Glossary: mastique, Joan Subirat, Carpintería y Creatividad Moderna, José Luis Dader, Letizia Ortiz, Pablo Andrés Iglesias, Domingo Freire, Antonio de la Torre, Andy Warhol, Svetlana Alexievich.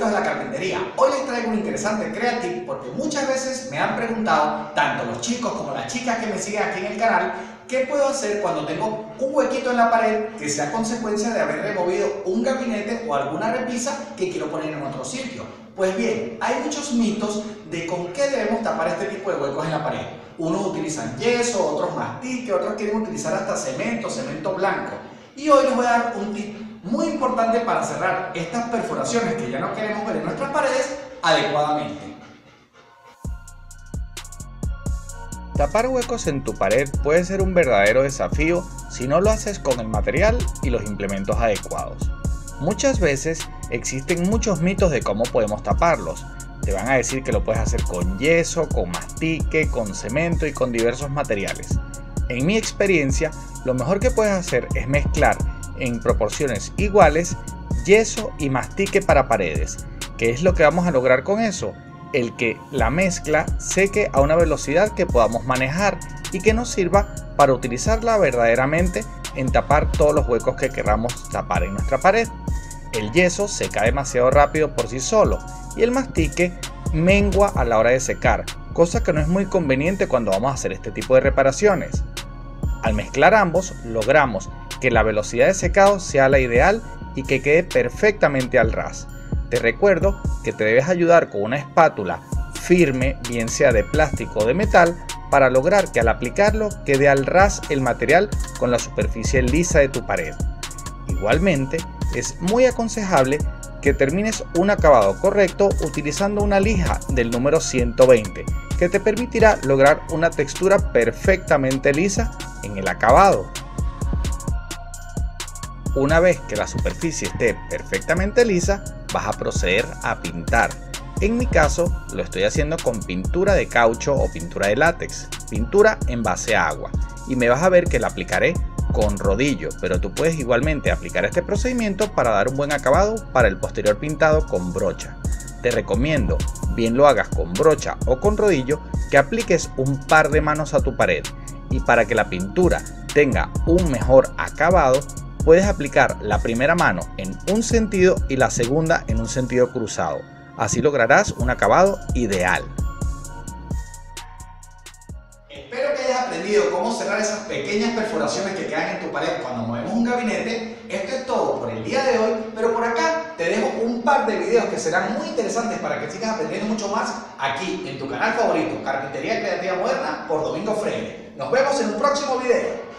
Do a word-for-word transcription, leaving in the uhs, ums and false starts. favoritos de la carpintería. Hoy les traigo un interesante creative porque muchas veces me han preguntado, tanto los chicos como las chicas que me siguen aquí en el canal, ¿qué puedo hacer cuando tengo un huequito en la pared que sea consecuencia de haber removido un gabinete o alguna repisa que quiero poner en otro sitio? Pues bien, hay muchos mitos de con qué debemos tapar este tipo de huecos en la pared. Unos utilizan yeso, otros mastique, otros quieren utilizar hasta cemento, cemento blanco. Y hoy les voy a dar un tip muy importante para cerrar estas perforaciones que ya no queremos ver en nuestras paredes adecuadamente. Tapar huecos en tu pared puede ser un verdadero desafío si no lo haces con el material y los implementos adecuados. Muchas veces existen muchos mitos de cómo podemos taparlos. Te van a decir que lo puedes hacer con yeso, con mastique, con cemento y con diversos materiales. En mi experiencia, lo mejor que puedes hacer es mezclar en proporciones iguales yeso y mastique para paredes. ¿Qué es lo que vamos a lograr con eso? El que la mezcla seque a una velocidad que podamos manejar y que nos sirva para utilizarla verdaderamente en tapar todos los huecos que queramos tapar en nuestra pared. El yeso seca demasiado rápido por sí solo y el mastique mengua a la hora de secar, cosa que no es muy conveniente cuando vamos a hacer este tipo de reparaciones. Al mezclar ambos, logramos que la velocidad de secado sea la ideal y que quede perfectamente al ras. Te recuerdo que te debes ayudar con una espátula firme, bien sea de plástico o de metal, para lograr que al aplicarlo quede al ras el material con la superficie lisa de tu pared. Igualmente, es muy aconsejable que termines un acabado correcto utilizando una lija del número ciento veinte, que te permitirá lograr una textura perfectamente lisa en el acabado. Una vez que la superficie esté perfectamente lisa, vas a proceder a pintar. En mi caso, lo estoy haciendo con pintura de caucho o pintura de látex, pintura en base a agua, y me vas a ver que la aplicaré con rodillo, pero tú puedes igualmente aplicar este procedimiento para dar un buen acabado para el posterior pintado con brocha. Te recomiendo, bien lo hagas con brocha o con rodillo, que apliques un par de manos a tu pared, y para que la pintura tenga un mejor acabado, puedes aplicar la primera mano en un sentido y la segunda en un sentido cruzado. Así lograrás un acabado ideal. Espero que hayas aprendido cómo cerrar esas pequeñas perforaciones que quedan en tu pared cuando movemos un gabinete. Esto es todo por el día de hoy, pero por acá te dejo un par de videos que serán muy interesantes para que sigas aprendiendo mucho más aquí en tu canal favorito, Carpintería y Creatividad Moderna por Domingo Freire. Nos vemos en un próximo video.